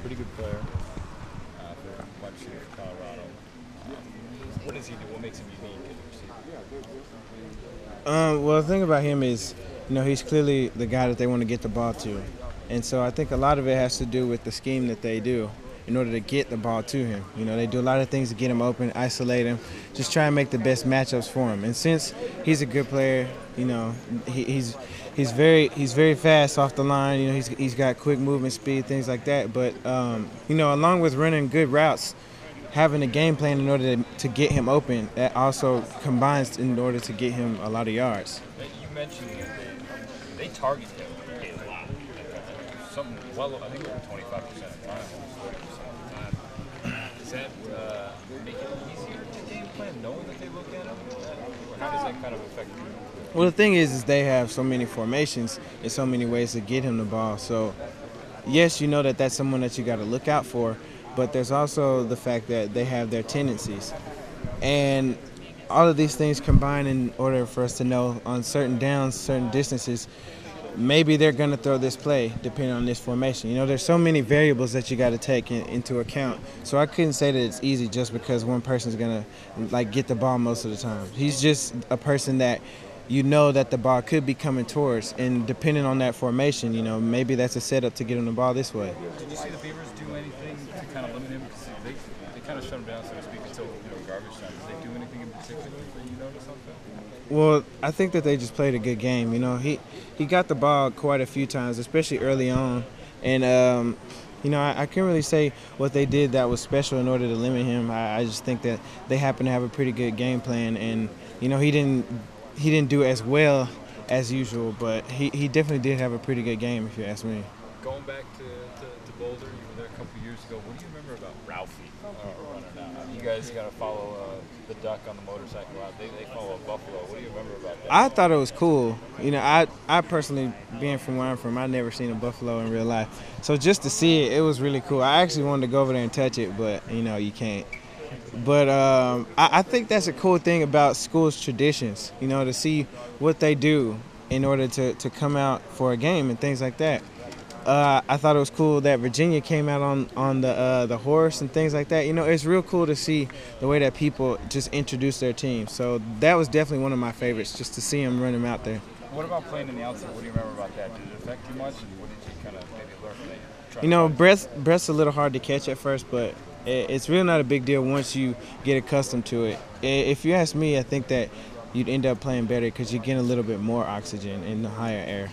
pretty good player for wide receiver for Colorado. What does he do? What makes him unique as a receiver? Well, the thing about him is, you know, he's clearly the guy that they want to get the ball to. And so I think a lot of it has to do with the scheme that they do in order to get the ball to him. You know, they do a lot of things to get him open, isolate him, just try and make the best matchups for him. And since he's a good player, you know, he's very fast off the line. You know, he's got quick movement speed, things like that. But, you know, along with running good routes, having a game plan in order to get him open, that also combines in order to get him a lot of yards. You mentioned they target him a lot. Something well, I think over 25% of the time, almost 40% of the time. Does that make it easier to game plan, knowing that they look at him? How does that kind of affect you? Well, the thing is they have so many formations and so many ways to get him the ball. So, yes, you know that that's someone that you got to look out for, but there's also the fact that they have their tendencies. And all of these things combine in order for us to know on certain downs, certain distances, maybe they're going to throw this play depending on this formation. You know, there's so many variables that you got to take into account. So I couldn't say that it's easy just because one person's going to, like, get the ball most of the time. He's just a person that you know that the ball could be coming towards. And depending on that formation, you know, maybe that's a setup to get him the ball this way. Did you see the Beavers do anything to kind of limit him? Because they kind of shut him down, so to speak, until, you know, garbage time. Did they do anything in particular that you noticed on film? Well, I think that they just played a good game. You know, he got the ball quite a few times, especially early on. And, you know, I can't really say what they did that was special in order to limit him. I just think that they happened to have a pretty good game plan. And, you know, he didn't do as well as usual, but he definitely did have a pretty good game, if you ask me. Going back to Boulder, you were there a couple years ago. What do you remember about Ralphie running out? You guys got to follow the duck on the motorcycle out. They follow a buffalo. What do you remember about that? I thought it was cool. You know, I personally, being from where I'm from, I've never seen a buffalo in real life. So just to see it, it was really cool. I actually wanted to go over there and touch it, but, you know, you can't. But I think that's a cool thing about schools' traditions, you know, to see what they do in order to come out for a game and things like that. I thought it was cool that Virginia came out on the horse and things like that. You know, it's real cool to see the way that people just introduce their team. So that was definitely one of my favorites, just to see them run them out there. What about playing in the outside? What do you remember about that? Did it affect you much? And what did you kind of maybe learn from that? You know, breath's a little hard to catch at first, but it's really not a big deal once you get accustomed to it. If you ask me, I think that you'd end up playing better because you get a little bit more oxygen in the higher air.